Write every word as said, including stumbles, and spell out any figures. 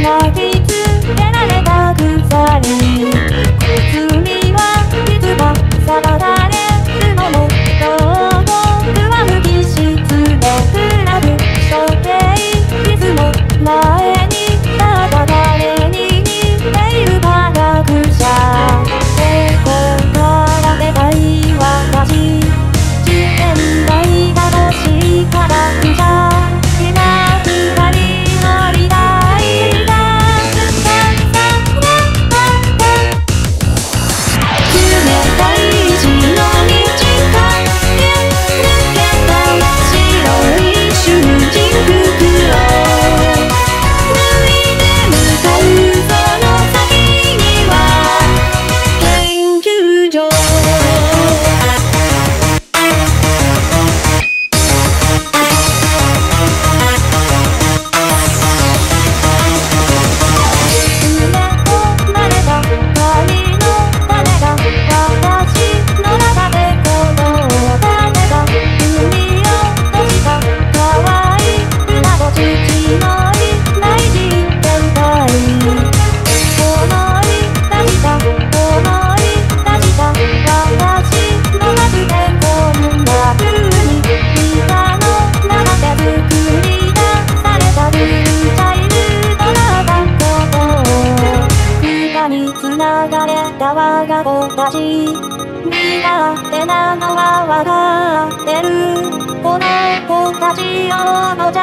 「この子たちをもちゃ